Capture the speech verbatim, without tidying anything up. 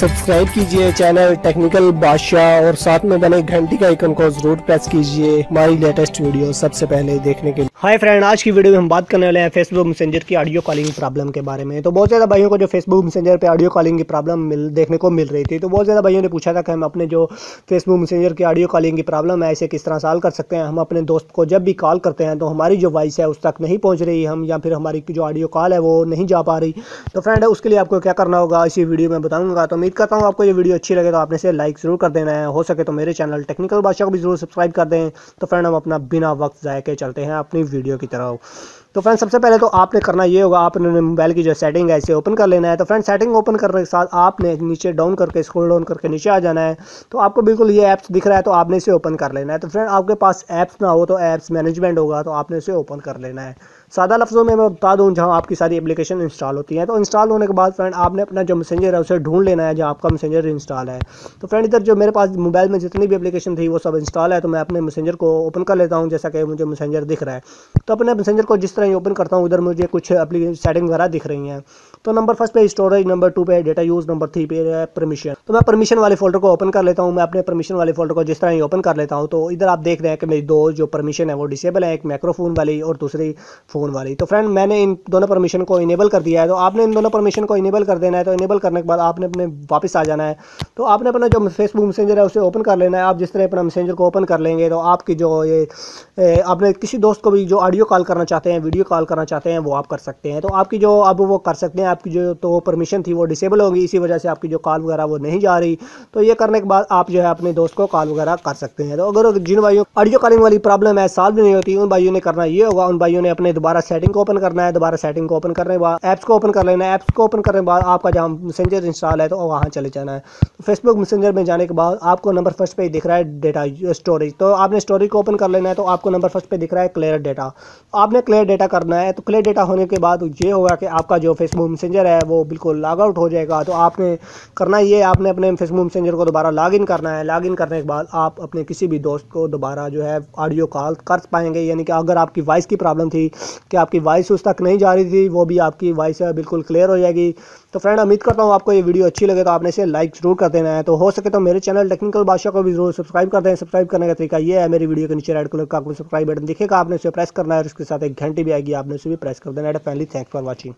Subscribe कीजिए channel technical बादशाह और साथ में बने घंटी का आइकन को जरूर प्रेस कीजिए हमारी लेटेस्ट वीडियो सबसे पहले देखने के लिए। हाय फ्रेंड, आज की वीडियो में हम बात करने वाले हैं फेसबुक मैसेंजर की ऑडियो कॉलिंग प्रॉब्लम के बारे में। तो बहुत ज़्यादा भाइयों को जो फेसबुक मैसेंजर पे ऑडियो कॉलिंग की प्रॉब्लम देखने को मिल रही थी, तो बहुत ज़्यादा भाइयों ने पूछा था कि हम अपने जो फेसबुक मैसेंजर की ऑडियो कॉलिंग की प्रॉब्लम है इसे किस तरह सॉल्व कर सकते हैं। हम अपने दोस्त को जब भी कॉल करते हैं तो हमारी जो वॉइस है उस तक नहीं पहुँच रही हम, या फिर हमारी जो ऑडियो कॉल है वो नहीं जा पा रही। तो फ्रेंड, उसके लिए आपको क्या करना होगा इसी वीडियो में बताऊँगा। तो उम्मीद करता हूँ आपको ये वीडियो अच्छी लगे तो आपने इसे लाइक ज़रूर कर देना है, हो सके तो मेरे चैनल टेक्निकल बादशाह को भी जरूर सब्सक्राइब कर दें। तो फ्रेंड, हम अपना बिना वक्त ज़ाया के चलते हैं अपनी वीडियो की तरफ। तो फ्रेंड, सबसे पहले तो आपने करना ये होगा, आपने मोबाइल की जो सेटिंग है इसे ओपन कर लेना है। तो फ्रेंड, सेटिंग ओपन करने के साथ आपने नीचे डाउन करके स्क्रॉल डाउन करके नीचे आ जाना है। तो आपको बिल्कुल ये ऐप्स दिख रहा है, तो आपने इसे ओपन कर लेना है। तो फ्रेंड, आपके पास ऐप्स ना हो तो ऐप्स मैनेजमेंट होगा, तो आपने इसे ओपन कर लेना है। सादा लफ्ज़ों में मैं बता दूँ जहाँ आपकी सारी एप्लीकेशन इंस्टॉल होती है। तो इंस्टॉल होने के बाद फ्रेंड, आपने अपना जो मैसेंजर है उसे ढूंढ लेना है जहाँ आपका मैसेंजर इंस्टॉल है। तो फ्रेंड, इधर जो मेरे पास मोबाइल में जितनी भी एप्लीकेशन थी वो सब इंस्टॉल है, तो मैं अपने मैसेंजर को ओपन कर लेता हूँ। जैसा कि मुझे मैसेंजर दिख रहा है, तो अपने मैसेंजर को जिस ओपन करता हूँ, उधर मुझे कुछ अपनी सेटिंग वगैरह दिख रही हैं। तो नंबर फर्स्ट पे स्टोरेज, नंबर टू पे डेटा यूज, नंबर थ्री पे परमिशन। तो मैं परमिशन वाले फोल्डर को ओपन कर लेता हूँ। मैं अपने परमिशन वाले फोल्डर को जिस तरह ही ओपन कर लेता हूँ, तो इधर आप देख रहे हैं कि मेरी दो जो परमिशन है वो डिसेबल है, एक माइक्रोफोन वाली और दूसरी फोन वाली। तो फ्रेंड, मैंने इन दोनों परमिशन को इनेबल कर दिया है। तो आपने इन दोनों परमिशन को इनेबल कर देना है। तो इनेबल करने के बाद आपने अपने वापस आ जाना है। तो आपने अपना जो फेसबुक मैसेंजर है उसे ओपन कर लेना है। आप जिस तरह अपना मैसेंजर को ओपन कर लेंगे तो आपकी जो ये आपने किसी दोस्त को भी जो ऑडियो कॉल करना चाहते हैं, वीडियो कॉल करना चाहते हैं, वो आप कर सकते हैं। तो आपकी जो अब वो कर सकते हैं, आपकी जो तो परमिशन थी वो डिसेबल होगी, इसी वजह से आपकी जो कॉल वगैरह वो नहीं जा रही। तो ये करने के बाद आप जो है अपने दोस्त को कॉल वगैरह कर सकते हैं। तो अगर जिन भाइयों ऑडियो कॉलिंग वाली प्रॉब्लम है सॉल्व नहीं होती, उन भाइयों ने करना ये होगा, उन भाइयों ने अपने दोबारा सेटिंग को ओपन करना है। दोबारा सेटिंग को ओपन करने के बाद ऐप्स को ओपन कर लेना है। ऐप्स को ओपन करने के बाद आपका जहाँ मैसेंजर इंस्टॉल है तो वहाँ चले जाना है। फेसबुक मैसेंजर में जाने के बाद आपको नंबर फर्स्ट पे दिख रहा है डेटा स्टोरेज। तो आपने स्टोरेज को ओपन कर लेना है। तो आपको नंबर फर्स्ट पे दिख रहा है क्लियर डेटा। आपने क्लियर डेटा करना है। तो क्लियर डेटा होने के बाद ये होगा कि आपका जो फेसबुक मैसेंजर है वो बिल्कुल लॉग आउट हो जाएगा। तो आपने करना ये, आपने अपने फेसबुक मैसेंजर को दोबारा लॉग इन करना है। लॉग इन करने के बाद आप अपने किसी भी दोस्त को दोबारा जो है ऑडियो कॉल कर पाएंगे। यानी कि अगर आपकी वॉइस की प्रॉब्लम थी कि आपकी वॉइस उस तक नहीं जा रही थी, वो भी आपकी वॉइस बिल्कुल क्लियर हो जाएगी। तो फ्रेंड, उम्मीद करता हूँ आपको ये वीडियो अच्छी लगे तो आपने इसे लाइक ज़रूर कर देना है। तो हो सके तो मेरे चैनल टेक्निकल बादशाह को भी जरूर सब्सक्राइब कर दें। सब्सक्राइब करने का तरीका ये है, मेरी वीडियो के नीचे रेड कलर का आपको सब्सक्राइब बटन दिखेगा, आपने उसे प्रेस करना है और उसके साथ एक घंटी भी आएगी, आपने उसे भी प्रेस कर देना है। Finally, thanks for watching.